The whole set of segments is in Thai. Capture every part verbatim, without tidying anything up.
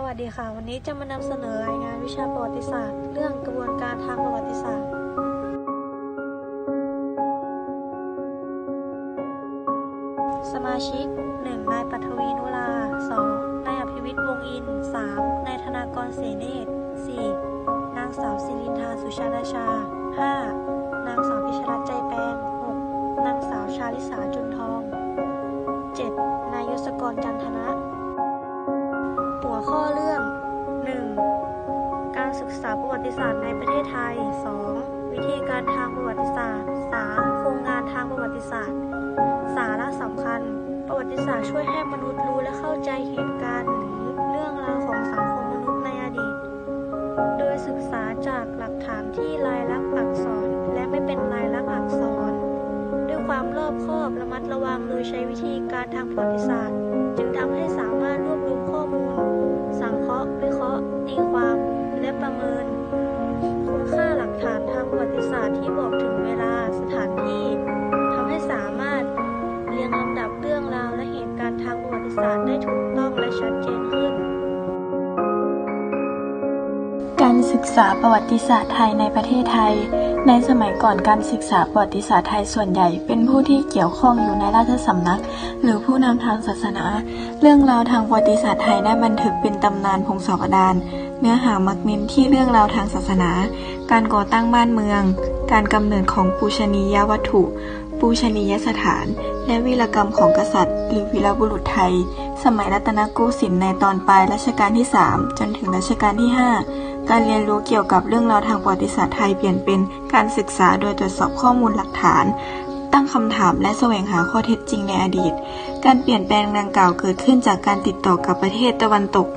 สวัสดีค่ะวันนี้จะมานำเสนอรายงานวิชาประวัติศาสตร์เรื่องกระบวนการทางประวัติศาสตร์สมาชิก หนึ่ง นายปัทวีนุลา สอง นายอภิวิทย์วงอิน สาม นายธนากรเสเนตร สี่ นางสาวศิรินทาสุชาดาชา ห้า นางสาวพิชรัตน์ใจแปลง หก นางสาวชาลิสาจุนทอง เจ็ด นายยศกรจันทนะหัวข้อเรื่อง หนึ่ง การศึกษาประวัติศาสตร์ในประเทศไทย สอง วิธีการทางประวัติศาสตร์ สาม โครงงานทางประวัติศาสตร์สาระสำคัญประวัติศาสตร์ช่วยให้มนุษย์รู้และเข้าใจเหตุการณ์หรือเรื่องราวของสังคมมนุษย์ในอดีตโดยศึกษาจากหลักฐานที่ลายลักษณ์อักษรและไม่เป็นลายลักษณ์อักษรด้วยความรอบคอบระมัดระวังโดยใช้วิธีการทางประวัติศาสตร์จึงทำให้สามารถรวบรวมข้อมูลสังเคราะห์วิเคราะห์ตีความและประเมินคุณค่าหลักฐานทางประวัติศาสตร์ที่บอกถึงเวลาสถานที่ทำให้สามารถเรียงลำดับเรื่องราวและเหตุการณ์ทางประวัติศาสตร์ได้ถูกต้องและชัดเจนขึ้นการศึกษาประวัติศาสตร์ไทยในประเทศไทยในสมัยก่อนการศึกษาประวัติศาสตร์ไทยส่วนใหญ่เป็นผู้ที่เกี่ยวข้องอยู่ในราชสำนักหรือผู้นำทางศาสนาเรื่องราวทางประวัติศาสตร์ไทยได้บันทึกเป็นตำนานพงศาวดารเนื้อหามักเน้นที่เรื่องราวทางศาสนาการก่อตั้งบ้านเมืองการกำเนิดของปูชนียวัตถุปูชนียสถานและวีรกรรมของกษัตริย์หรือวีรบุรุษไทยสมัยรัตนโกสินทร์ในตอนปลายรัชกาลที่สามจนถึงรัชกาลที่ห้าการเรียนรู้เกี่ยวกับเรื่องราวทางประวัติศาสตร์ไทยเปลี่ยนเป็นการศึกษาโดยตรวจสอบข้อมูลหลักฐานตั้งคำถามและแสวงหาข้อเท็จจริงในอดีตการเปลี่ยนแปลงดังกล่าวเกิดขึ้นจากการติดต่อกับประเทศตะวันตก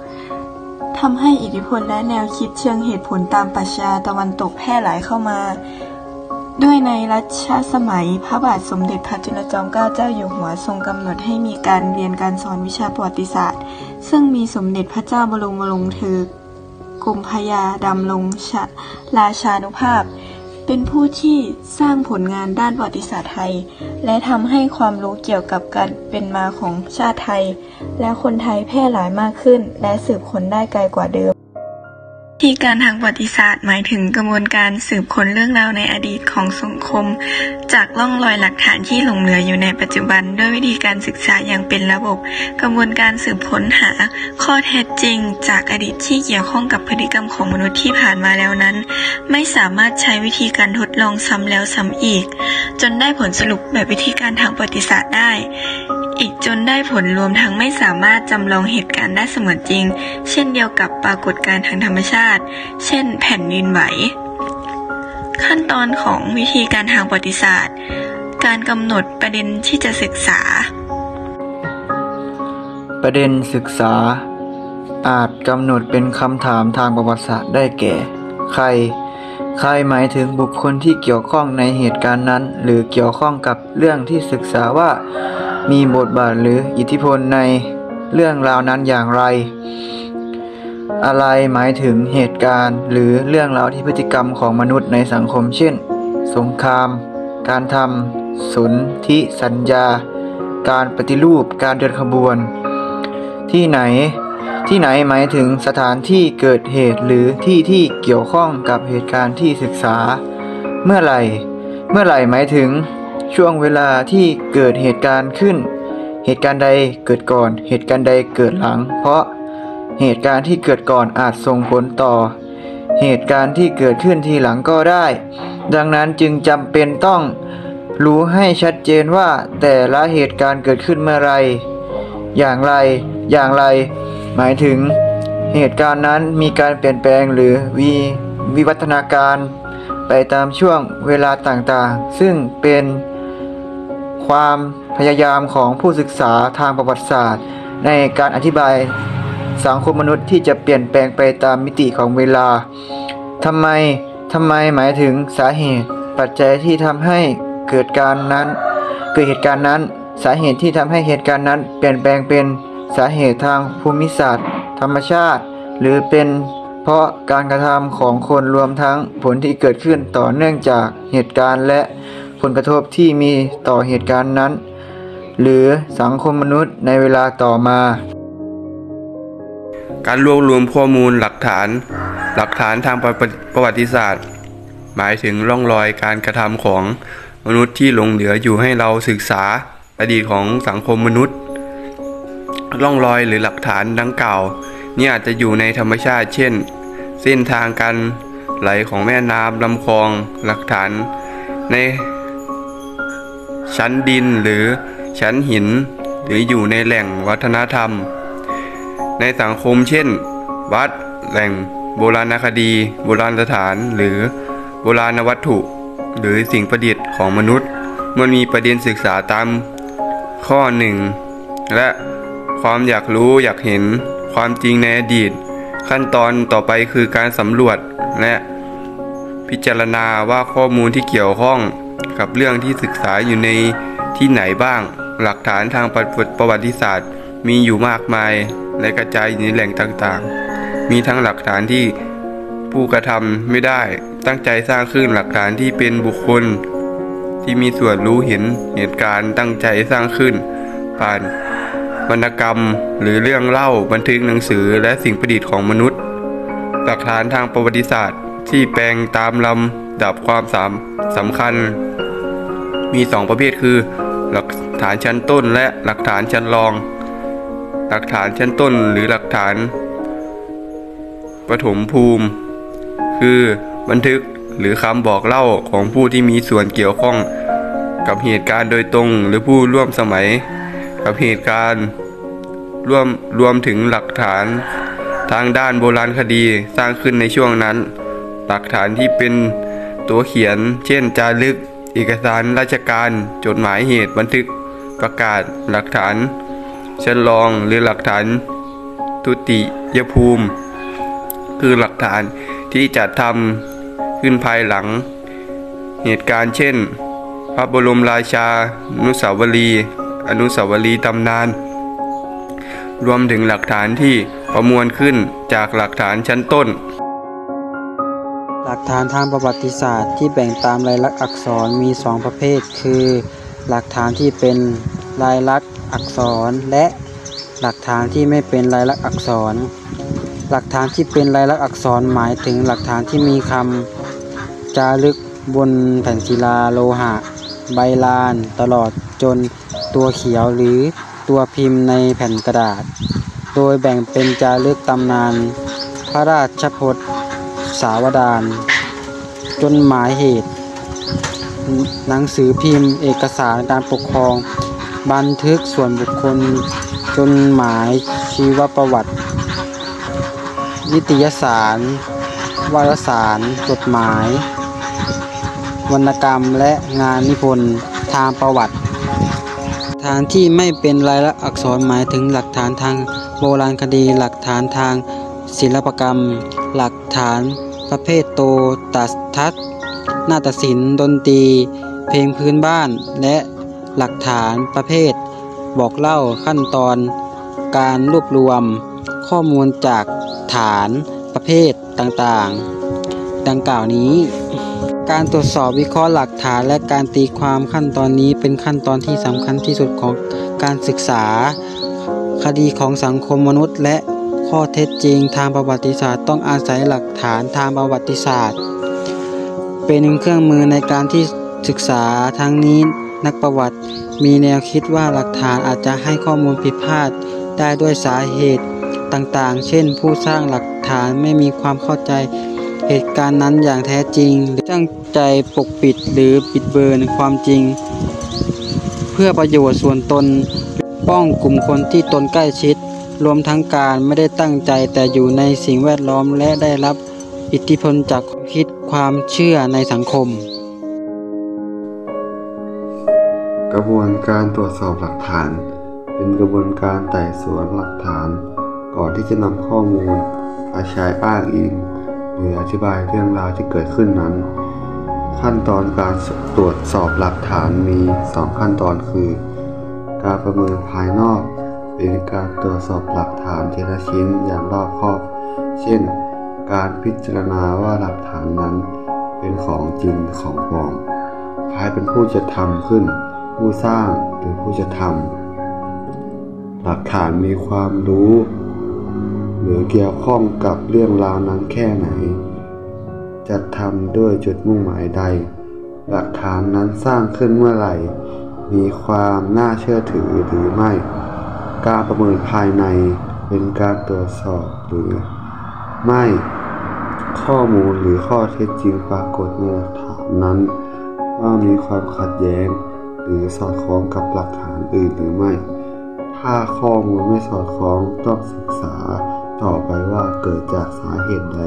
ทำให้อิทธิพลและแนวคิดเชิงเหตุผลตามปรัชญาตะวันตกแพร่หลายเข้ามาด้วยในรัชสมัยพระบาทสมเด็จพระจุลจอมเกล้าเจ้าอยู่หัวทรงกำหนดให้มีการเรียนการสอนวิชาประวัติศาสตร์ซึ่งมีสมเด็จพระเจ้าบรมวงศ์เธอกรมพระยาดำรงราชานุภาพเป็นผู้ที่สร้างผลงานด้านประวัติศาสตร์ไทยและทำให้ความรู้เกี่ยวกับการเป็นมาของชาติไทยและคนไทยแพร่หลายมากขึ้นและสืบค้นได้ไกลกว่าเดิมวิธีการทางประวัติศาสตร์หมายถึงกระบวนการสืบค้นเรื่องราวในอดีตของสังคมจากร่องรอยหลักฐานที่หลงเหลืออยู่ในปัจจุบันด้วยวิธีการศึกษาอย่างเป็นระบบกระบวนการสืบค้นหาข้อเท็จจริงจากอดีตที่เกี่ยวข้องกับพฤติกรรมของมนุษย์ที่ผ่านมาแล้วนั้นไม่สามารถใช้วิธีการทดลองซ้ำแล้วซ้ำอีกจนได้ผลสรุปแบบวิธีการทางประวัติศาสตร์ได้อีกจนได้ผลรวมทั้งไม่สามารถจำลองเหตุการณ์ได้เสมือนจริงเช่นเดียวกับปรากฏการณ์ทางธรรมชาติเช่นแผ่นดินไหวขั้นตอนของวิธีการทางประวัติศาสตร์การกำหนดประเด็นที่จะศึกษาประเด็นศึกษาอาจกำหนดเป็นคำถามทางประวัติศาสตร์ได้แก่ใครใครหมายถึงบุคคลที่เกี่ยวข้องในเหตุการณ์นั้นหรือเกี่ยวข้องกับเรื่องที่ศึกษาว่ามีบทบาทหรืออิทธิพลในเรื่องราวนั้นอย่างไรอะไรหมายถึงเหตุการณ์หรือเรื่องราวที่พฤติกรรมของมนุษย์ในสังคมเช่นสงครามการทำสนธิสัญญาการปฏิรูปการเดินขบวนที่ไหนที่ไหนหมายถึงสถานที่เกิดเหตุหรือที่ที่เกี่ยวข้องกับเหตุการณ์ที่ศึกษาเมื่อไหร่เมื่อไหร่หมายถึงช่วงเวลาที่เกิดเหตุการณ์ขึ้นเหตุการณ์ใดเกิดก่อนเหตุการณ์ใดเกิดหลังเพราะเหตุการณ์ที่เกิดก่อนอาจส่งผลต่อเหตุการณ์ที่เกิดขึ้นทีหลังก็ได้ดังนั้นจึงจำเป็นต้องรู้ให้ชัดเจนว่าแต่ละเหตุการณ์เกิดขึ้นเมื่อไรอย่างไรอย่างไรหมายถึงเหตุการณ์นั้นมีการเปลี่ยนแปลงหรือวิวิวัฒนาการไปตามช่วงเวลาต่างๆซึ่งเป็นความพยายามของผู้ศึกษาทางประวัติศาสตร์ในการอธิบายสังคมมนุษย์ที่จะเปลี่ยนแปลงไปตามมิติของเวลาทำไมทำไมหมายถึงสาเหตุปัจจัยที่ทำให้เกิดการนั้นเกิดเหตุการณ์นั้นสาเหตุที่ทำให้เหตุการณ์นั้นเปลี่ยนแปลงเป็นสาเหตุทางภูมิศาสตร์ธรรมชาติหรือเป็นเพราะการกระทำของคนรวมทั้งผลที่เกิดขึ้นต่อเนื่องจากเหตุการณ์และผลกระทบที่มีต่อเหตุการณ์นั้นหรือสังคมมนุษย์ในเวลาต่อมา การรวบรวมข้อมูลหลักฐานหลักฐานทางประวัติศาสตร์หมายถึงร่องรอยการกระทำของมนุษย์ที่หลงเหลืออยู่ให้เราศึกษาอดีตของสังคมมนุษย์ร่องรอยหรือหลักฐานดังกล่าวนี่อาจจะอยู่ในธรรมชาติเช่นเส้นทางการไหลของแม่น้ำลำคลองหลักฐานในชั้นดินหรือชั้นหินหรืออยู่ในแหล่งวัฒนธรรมในสังคมเช่นวัดแหล่งโบราณคดีโบราณสถานหรือโบราณวัตถุหรือสิ่งประดิษฐ์ของมนุษย์มันมีประเด็นศึกษาตามข้อหนึ่งและความอยากรู้อยากเห็นความจริงในอดีตขั้นตอนต่อไปคือการสำรวจและพิจารณาว่าข้อมูลที่เกี่ยวข้องกับเรื่องที่ศึกษาอยู่ในที่ไหนบ้างหลักฐานทางประวัติศาสตร์มีอยู่มากมายและกระจายอยู่ในแหล่งต่างๆมีทั้งหลักฐานที่ผู้กระทำไม่ได้ตั้งใจสร้างขึ้นหลักฐานที่เป็นบุคคลที่มีส่วนรู้เห็นเหตุการณ์ตั้งใจสร้างขึ้นผ่านวรรณกรรมหรือเรื่องเล่าบันทึกหนังสือและสิ่งประดิษฐ์ของมนุษย์หลักฐานทางประวัติศาสตร์ที่แปลงตามลำดับความสำคัญมีสองประเภทคือหลักฐานชั้นต้นและหลักฐานชั้นรองหลักฐานชั้นต้นหรือหลักฐานปฐมภูมิคือบันทึกหรือคำบอกเล่าของผู้ที่มีส่วนเกี่ยวข้องกับเหตุการณ์โดยตรงหรือผู้ร่วมสมัยกับเหตุการณ์ร่วมรวมถึงหลักฐานทางด้านโบราณคดีสร้างขึ้นในช่วงนั้นหลักฐานที่เป็นตัวเขียนเช่นจารึกเอกสารราชการจดหมายเหตุบันทึกประกาศหลักฐานชั้นรองหรือหลักฐานทุติยภูมิคือหลักฐานที่จัดทำขึ้นภายหลังเหตุการณ์เช่นพระบรมราชานุสาวรีย์อนุสาวรีย์ตำนานรวมถึงหลักฐานที่ประมวลขึ้นจากหลักฐานชั้นต้นหลักฐานทางประวัติศาสตร์ที่แบ่งตามลายลักษณ์อักษรมีสองประเภทคือหลักฐานที่เป็นลายลักษณ์อักษรและหลักฐานที่ไม่เป็นลายลักษณ์อักษรหลักฐานที่เป็นลายลักษณ์อักษรหมายถึงหลักฐานที่มีคำจารึกบนแผ่นศิลาโลหะใบลานตลอดจนตัวเขียวหรือตัวพิมพ์ในแผ่นกระดาษโดยแบ่งเป็นจารึกตำนานพระราชพจน์สาวดารจดหมายเหตุหนังสือพิมพ์เอกสารการปกครองบันทึกส่วนบุคคลจดหมายชีวประวัตินิตยสารวารสารจดหมายวรรณกรรมและงานนิพนธ์ทางประวัติฐานที่ไม่เป็นลายลักษณ์อักษรหมายถึงหลักฐานทางโบราณคดีหลักฐานทางศิลปกรรมหลักฐานประเภทโตตัสทัศน์นาฏศิลป์ดนตรีเพลงพื้นบ้านและหลักฐานประเภทบอกเล่าขั้นตอนการรวบรวมข้อมูลจากฐานประเภทต่างๆดังกล่าวนี้การตรวจสอบวิเคราะห์หลักฐานและการตีความขั้นตอนนี้เป็นขั้นตอนที่สำคัญที่สุดของการศึกษาคดีของสังคมมนุษย์และข้อเท็จจริงทางประวัติศาสตร์ต้องอาศัยหลักฐานทางประวัติศาสตร์เป็นเครื่องมือในการที่ศึกษาทั้งนี้นักประวัติมีแนวคิดว่าหลักฐานอาจจะให้ข้อมูลผิดพลาดได้ด้วยสาเหตุต่างๆเช่นผู้สร้างหลักฐานไม่มีความเข้าใจเหตุการณ์นั้นอย่างแท้จริงหรือตั้งใจปกปิดหรือปิดเบือนความจริงเพื่อประโยชน์ส่วนตนป้องกลุ่มคนที่ตนใกล้ชิดรวมทั้งการไม่ได้ตั้งใจแต่อยู่ในสิ่งแวดล้อมและได้รับอิทธิพลจากความคิดความเชื่อในสังคมกระบวนการตรวจสอบหลักฐานเป็นกระบวนการไต่สวนหลักฐานก่อนที่จะนำข้อมูลมาใช้อ้างอิงหรืออธิบายเรื่องราวที่เกิดขึ้นนั้นขั้นตอนการตรวจสอบหลักฐานมีสองขั้นตอนคือการประเมินภายนอกเป็นการตรวจสอบหลักฐานทีละชิ้นอย่างรอบคอบเช่นการพิจารณาว่าหลักฐานนั้นเป็นของจริงของปลอมใครเป็นผู้จัดทำขึ้นผู้สร้างหรือผู้จัดทำหลักฐานมีความรู้ หรือเกี่ยวข้องกับเรื่องราวนั้นแค่ไหนจัดทำด้วยจุดมุ่งหมายใดหลักฐานนั้นสร้างขึ้นเมื่อไหร่มีความน่าเชื่อถือหรือไม่การประเมินภายในเป็นการตรวจสอบหรือไม่ข้อมูลหรือข้อเท็จจริงปรากฏในหลักฐานนั้นว่ามีความขัดแย้งหรือสอดคล้องกับหลักฐานอื่นหรือไม่ถ้าข้อมูลไม่สอดคล้องต้องศึกษาต่อไปว่าเกิดจากสาเหตุใด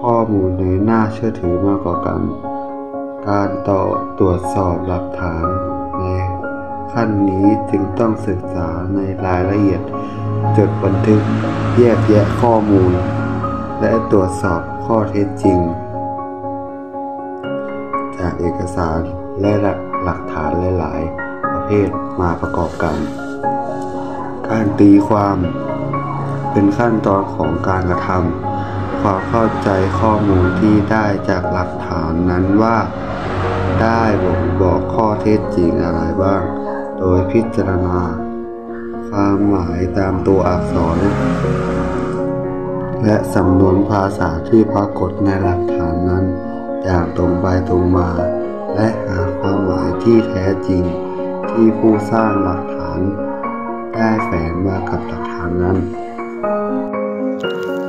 ข้อมูลไหนน่าเชื่อถือมากกว่ากันการต่อตรวจสอบหลักฐานในขั้นนี้จึงต้องศึกษาในรายละเอียดจดบันทึกแยกแยะข้อมูลและตรวจสอบข้อเท็จจริงจากเอกสารและหลักฐานหลายๆประเภทมาประกอบกันการตีความเป็นขั้นตอนของการกระทำความเข้าใจข้อมูลที่ได้จากหลักฐานนั้นว่าได้บ่งบอกข้อเท็จจริงอะไรบ้างโดยพิจารณาความหมายตามตัวอักษรและสำนวนภาษาที่ปรากฏในหลักฐานนั้นอย่างตรงไปตรงมาและหาความหมายที่แท้จริงที่ผู้สร้างหลักฐานได้แฝงมากับหลักฐานนั้น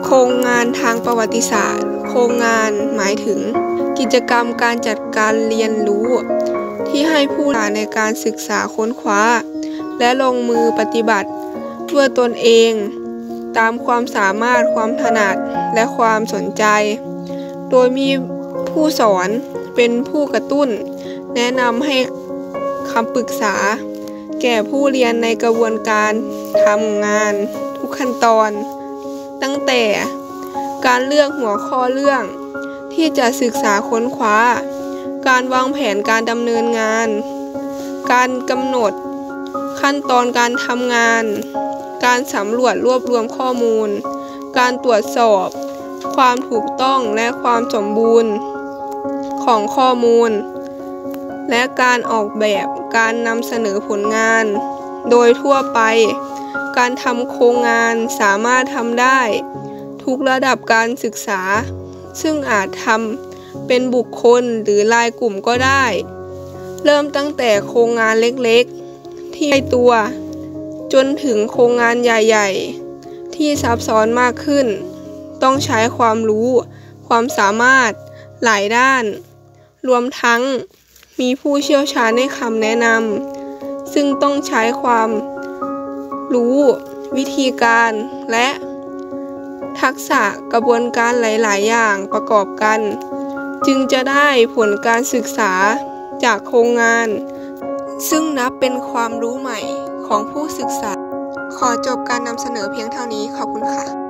โครงงานทางประวัติศาสตร์โครงงานหมายถึงกิจกรรมการจัดการเรียนรู้ที่ให้ผู้อ่านในการศึกษาค้นคว้าและลงมือปฏิบัติด้วยตนเองตามความสามารถความถนัดและความสนใจโดยมีผู้สอนเป็นผู้กระตุ้นแนะนำให้คำปรึกษาแก่ผู้เรียนในกระบวนการทำงานทุกขั้นตอนตั้งแต่การเลือกหัวข้อเรื่องที่จะศึกษาค้นคว้าการวางแผนการดำเนินงานการกำหนดขั้นตอนการทำงานการสำรวจรวบรวมข้อมูลการตรวจสอบความถูกต้องและความสมบูรณ์ของข้อมูลและการออกแบบการนำเสนอผลงานโดยทั่วไปการทำโครงงานสามารถทำได้ทุกระดับการศึกษาซึ่งอาจทำเป็นบุคคลหรือรายกลุ่มก็ได้เริ่มตั้งแต่โครงงานเล็กๆที่ใกล้ตัวจนถึงโครงงานใหญ่ๆที่ซับซ้อนมากขึ้นต้องใช้ความรู้ความสามารถหลายด้านรวมทั้งมีผู้เชี่ยวชาญให้คำแนะนำซึ่งต้องใช้ความรู้วิธีการและทักษะกระบวนการหลายๆอย่างประกอบกันจึงจะได้ผลการศึกษาจากโครงงานซึ่งนับเป็นความรู้ใหม่ของผู้ศึกษาขอจบการนำเสนอเพียงเท่านี้ขอบคุณค่ะ